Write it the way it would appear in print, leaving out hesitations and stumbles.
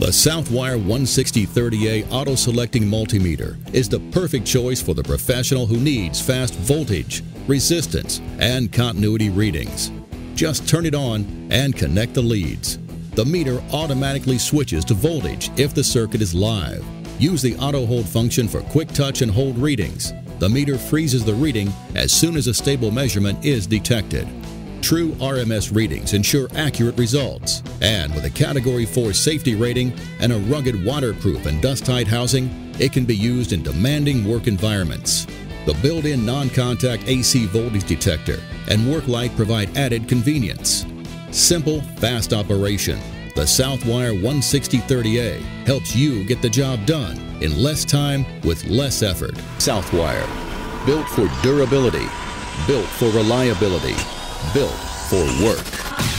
The Southwire 16030A auto-selecting multimeter is the perfect choice for the professional who needs fast voltage, resistance, and continuity readings. Just turn it on and connect the leads. The meter automatically switches to voltage if the circuit is live. Use the auto hold function for quick touch and hold readings. The meter freezes the reading as soon as a stable measurement is detected. TrueRMS readings ensure accurate results, and with a Category 4 safety rating and a rugged waterproof and dust-tight housing, it can be used in demanding work environments. The built-in non-contact AC voltage detector and work light provide added convenience. Simple, fast operation. The Southwire 16030A helps you get the job done in less time with less effort. Southwire, built for durability, built for reliability, built for work.